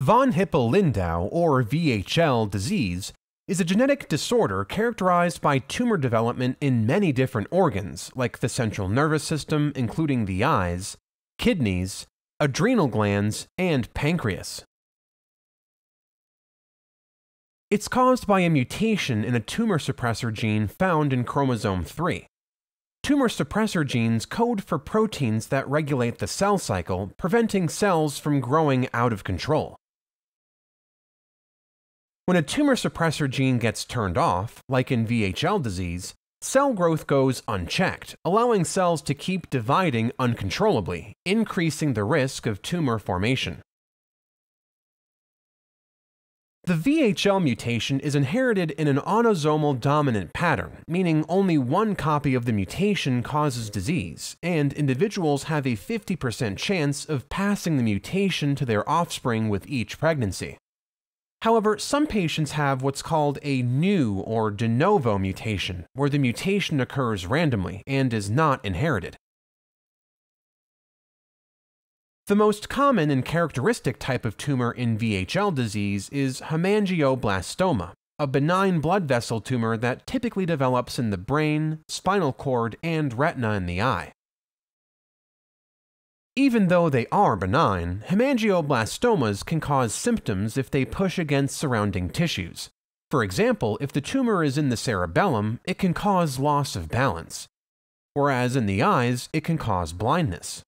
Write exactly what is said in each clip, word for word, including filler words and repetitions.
Von Hippel-Lindau, or V H L, disease is a genetic disorder characterized by tumor development in many different organs, like the central nervous system, including the eyes, kidneys, adrenal glands, and pancreas. It's caused by a mutation in a tumor suppressor gene found in chromosome three. Tumor suppressor genes code for proteins that regulate the cell cycle, preventing cells from growing out of control. When a tumor suppressor gene gets turned off, like in V H L disease, cell growth goes unchecked, allowing cells to keep dividing uncontrollably, increasing the risk of tumor formation. The V H L mutation is inherited in an autosomal dominant pattern, meaning only one copy of the mutation causes disease, and individuals have a fifty percent chance of passing the mutation to their offspring with each pregnancy. However, some patients have what's called a new or de novo mutation, where the mutation occurs randomly and is not inherited. The most common and characteristic type of tumor in V H L disease is hemangioblastoma, a benign blood vessel tumor that typically develops in the brain, spinal cord, and retina in the eye. Even though they are benign, hemangioblastomas can cause symptoms if they push against surrounding tissues. For example, if the tumor is in the cerebellum, it can cause loss of balance, whereas in the eyes, it can cause blindness.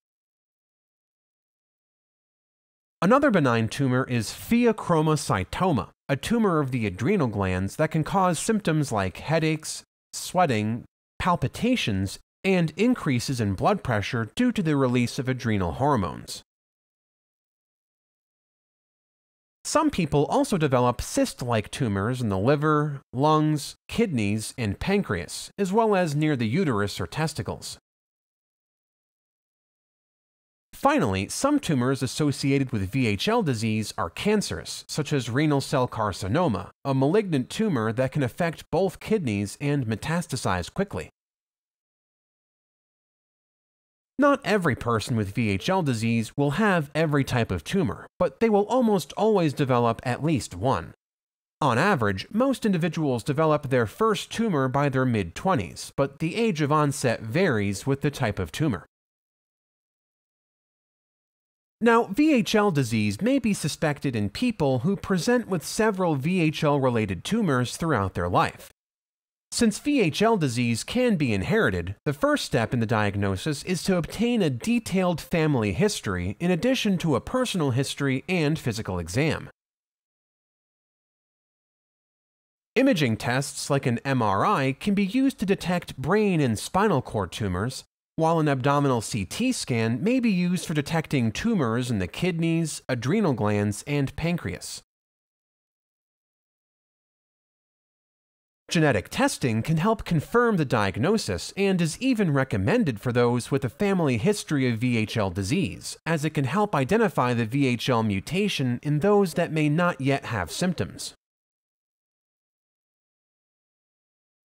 Another benign tumor is pheochromocytoma, a tumor of the adrenal glands that can cause symptoms like headaches, sweating, palpitations, and increases in blood pressure due to the release of adrenal hormones. Some people also develop cyst-like tumors in the liver, lungs, kidneys, and pancreas, as well as near the uterus or testicles. Finally, some tumors associated with V H L disease are cancerous, such as renal cell carcinoma, a malignant tumor that can affect both kidneys and metastasize quickly. Not every person with V H L disease will have every type of tumor, but they will almost always develop at least one. On average, most individuals develop their first tumor by their mid-twenties, but the age of onset varies with the type of tumor. Now, V H L disease may be suspected in people who present with several V H L-related tumors throughout their life. Since V H L disease can be inherited, the first step in the diagnosis is to obtain a detailed family history in addition to a personal history and physical exam. Imaging tests like an M R I can be used to detect brain and spinal cord tumors, while an abdominal C T scan may be used for detecting tumors in the kidneys, adrenal glands, and pancreas. Genetic testing can help confirm the diagnosis and is even recommended for those with a family history of V H L disease, as it can help identify the V H L mutation in those that may not yet have symptoms.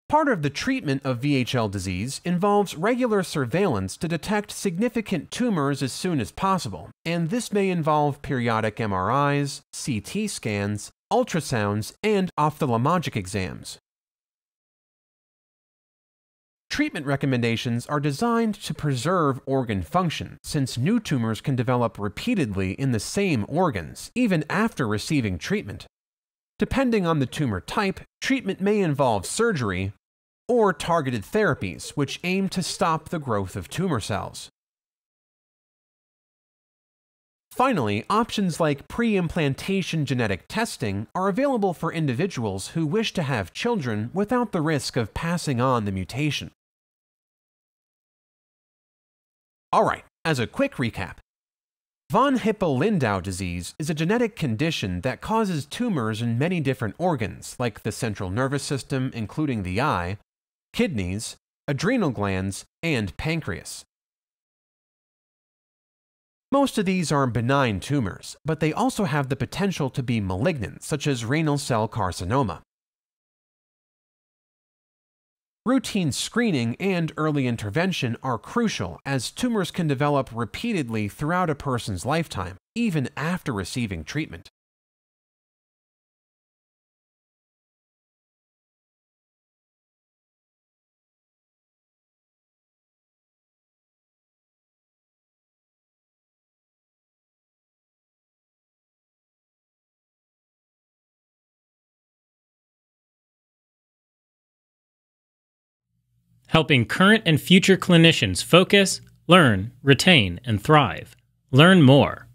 Part of the treatment of V H L disease involves regular surveillance to detect significant tumors as soon as possible, and this may involve periodic M R Is, C T scans, ultrasounds, and ophthalmologic exams. Treatment recommendations are designed to preserve organ function, since new tumors can develop repeatedly in the same organs, even after receiving treatment. Depending on the tumor type, treatment may involve surgery, or targeted therapies, which aim to stop the growth of tumor cells. Finally, options like pre-implantation genetic testing are available for individuals who wish to have children without the risk of passing on the mutation. Alright, as a quick recap, Von Hippel-Lindau disease is a genetic condition that causes tumors in many different organs, like the central nervous system, including the eye, kidneys, adrenal glands, and pancreas. Most of these are benign tumors, but they also have the potential to be malignant, such as renal cell carcinoma. Routine screening and early intervention are crucial, as tumors can develop repeatedly throughout a person's lifetime, even after receiving treatment. Helping current and future clinicians focus, learn, retain, and thrive. Learn more.